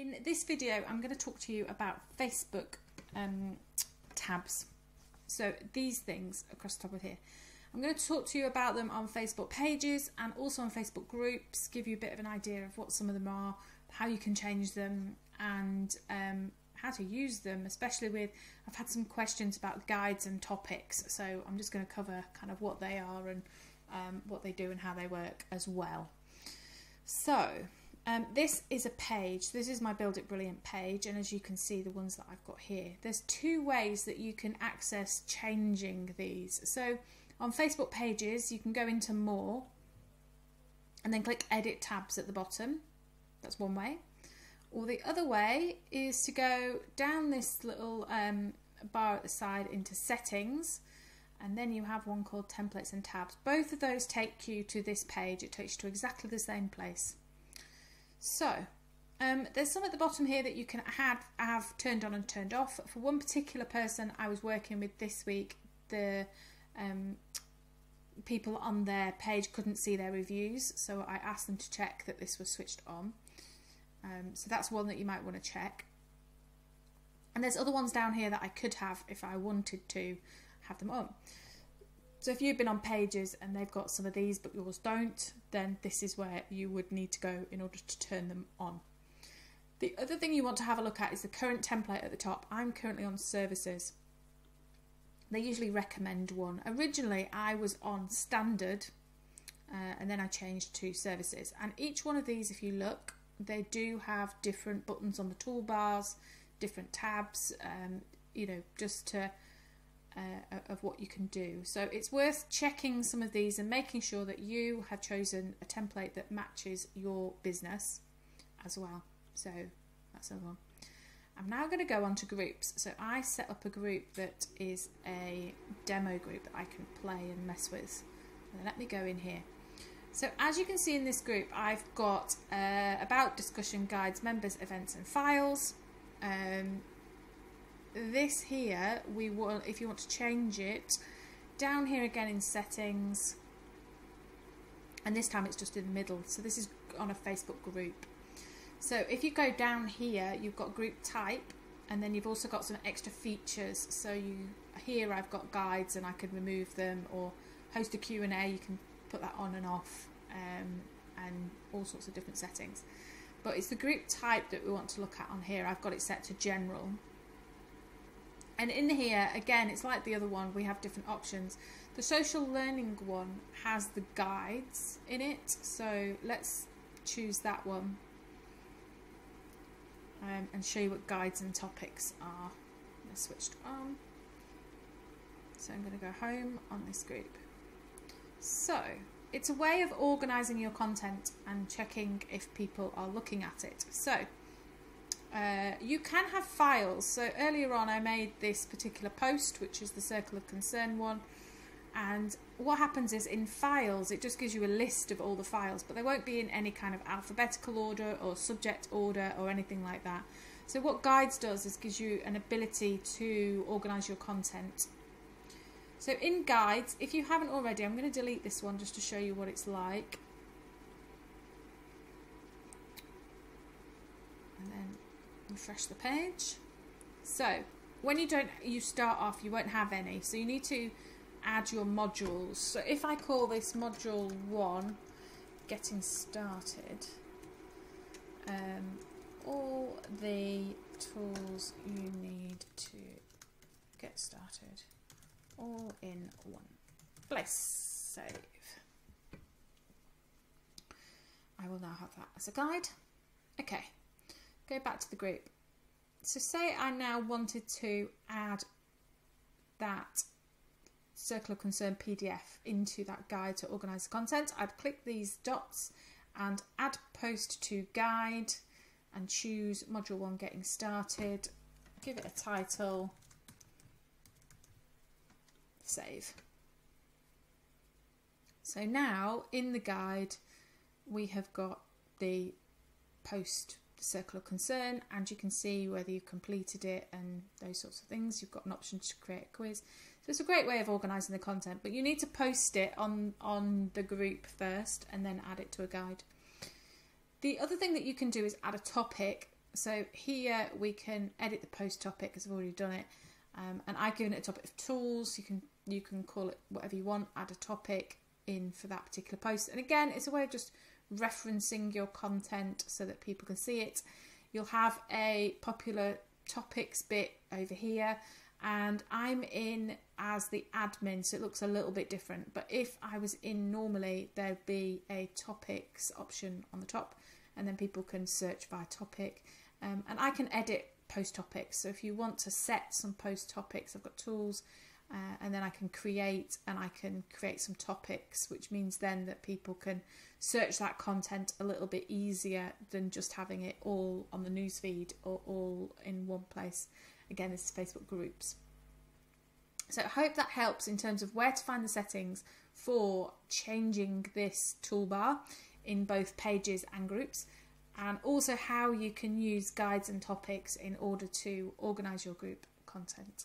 In this video, I'm going to talk to you about Facebook tabs. So these things across the top of here. I'm going to talk to you about them on Facebook pages and also on Facebook groups, give you a bit of an idea of what some of them are, how you can change them, and how to use them, especially with, I've had some questions about guides and topics, so I'm just going to cover kind of what they are and what they do and how they work as well. So this is a page. This is my Build It Brilliant page, and as you can see, the ones that I've got here, there's two ways that you can access changing these. So on Facebook pages, you can go into More and then click Edit Tabs at the bottom. That's one way. Or the other way is to go down this little bar at the side into Settings, and then you have one called Templates and Tabs. Both of those take you to this page. It takes you to exactly the same place. So there's some at the bottom here that you can have turned on and turned off. For one particular person I was working with this week, the people on their page couldn't see their reviews, so I asked them to check that this was switched on. So that's one that you might want to check. And there's other ones down here that I could have if I wanted to have them on. So if you've been on pages and they've got some of these but yours don't, then this is where you would need to go in order to turn them on. The other thing you want to have a look at is the current template at the top. I'm currently on Services. They usually recommend one. Originally I was on Standard and then I changed to Services. And each one of these, if you look, they do have different buttons on the toolbars, different tabs, you know, just to of what you can do. So it's worth checking some of these and making sure that you have chosen a template that matches your business as well. So that's another one. I'm now going to go on to groups. So I set up a group that is a demo group that I can play and mess with. And let me go in here. So as you can see in this group, I've got about, discussion, guides, members, events and files. This here, we will, if you want to change it, down here again in Settings, and this time it's just in the middle. So this is on a Facebook group. So if you go down here, you've got group type, and then you've also got some extra features. So here I've got guides and I can remove them, or host a Q&A, you can put that on and off, and all sorts of different settings. But it's the group type that we want to look at on here. I've got it set to general. And in here, again, it's like the other one, we have different options. The social learning one has the guides in it, so let's choose that one and show you what guides and topics are. They're switched on. So I'm going to go home on this group. So it's a way of organising your content and checking if people are looking at it. So you can have files. So earlier on I made this particular post, which is the Circle of Concern one, and what happens is in files it just gives you a list of all the files, but they won't be in any kind of alphabetical order or subject order or anything like that. So what Guides does is gives you an ability to organise your content. So in Guides, if you haven't already, I'm going to delete this one just to show you what it's like. And then refresh the page. So when you start off, you won't have any, so you need to add your modules. So if I call this module 1 getting started, all the tools you need to get started all in one place. Save. I will now have that as a guide. Okay, go back to the group. So say I now wanted to add that Circle of Concern PDF into that guide to organise the content. I'd click these dots and add post to guide and choose module 1 getting started, give it a title, save. So now in the guide we have got the post Circle of Concern, and you can see whether you've completed it and those sorts of things. You've got an option to create a quiz. So it's a great way of organising the content, but you need to post it on the group first and then add it to a guide. The other thing that you can do is add a topic. So here we can edit the post topic because I've already done it, and I've given it a topic of tools. You can call it whatever you want, add a topic in for that particular post. And again, it's a way of just referencing your content so that people can see it. You'll have a popular topics bit over here, and I'm in as the admin, so it looks a little bit different. But if I was in normally, there'd be a topics option on the top, and then people can search by topic, and I can edit post topics. So if you want to set some post topics, I've got tools, and then I can create, and I can create some topics, which means then that people can search that content a little bit easier than just having it all on the newsfeed or all in one place. Again, this is Facebook groups. So I hope that helps in terms of where to find the settings for changing this toolbar in both pages and groups, and also how you can use guides and topics in order to organise your group content.